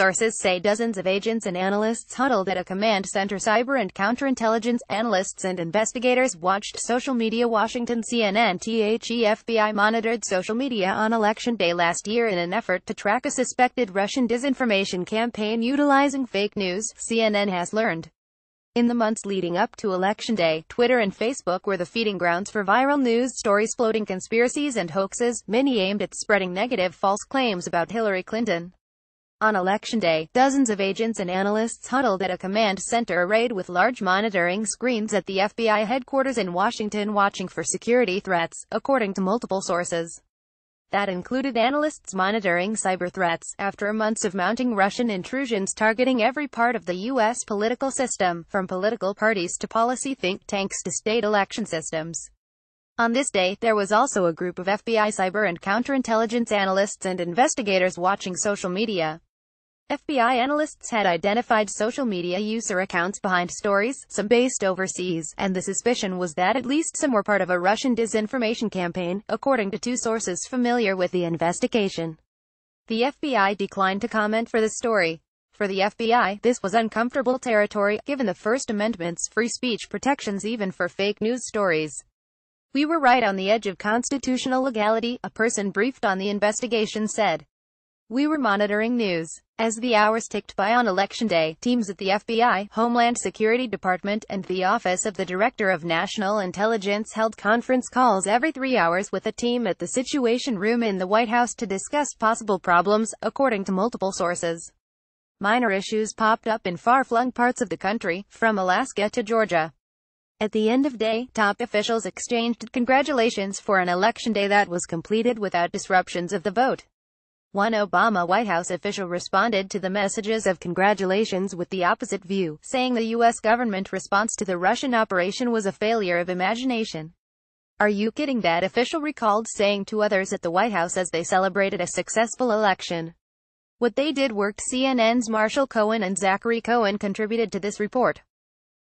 Sources say dozens of agents and analysts huddled at a command center. Cyber and counterintelligence analysts and investigators watched social media. Washington, CNN, The FBI monitored social media on Election Day last year in an effort to track a suspected Russian disinformation campaign utilizing fake news, CNN has learned. In the months leading up to Election Day, Twitter and Facebook were the feeding grounds for viral news stories floating conspiracies and hoaxes, many aimed at spreading negative false claims about Hillary Clinton. On Election Day, dozens of agents and analysts huddled at a command center arrayed with large monitoring screens at the FBI headquarters in Washington, watching for security threats, according to multiple sources. That included analysts monitoring cyber threats, after months of mounting Russian intrusions targeting every part of the U.S. political system, from political parties to policy think tanks to state election systems. On this day, there was also a group of FBI cyber and counterintelligence analysts and investigators watching social media. FBI analysts had identified social media user accounts behind stories, some based overseas, and the suspicion was that at least some were part of a Russian disinformation campaign, according to two sources familiar with the investigation. The FBI declined to comment for the story. For the FBI, this was uncomfortable territory, given the First Amendment's free speech protections even for fake news stories. "We were right on the edge of constitutional legality," a person briefed on the investigation said. "We were monitoring news." As the hours ticked by on Election Day, teams at the FBI, Homeland Security Department, and the Office of the Director of National Intelligence held conference calls every 3 hours with a team at the Situation Room in the White House to discuss possible problems, according to multiple sources. Minor issues popped up in far-flung parts of the country, from Alaska to Georgia. At the end of day, top officials exchanged congratulations for an Election Day that was completed without disruptions of the vote. One Obama White House official responded to the messages of congratulations with the opposite view, saying the U.S. government response to the Russian operation was a failure of imagination. "Are you kidding?" that official recalled saying to others at the White House as they celebrated a successful election. What they did worked. CNN's Marshall Cohen and Zachary Cohen contributed to this report.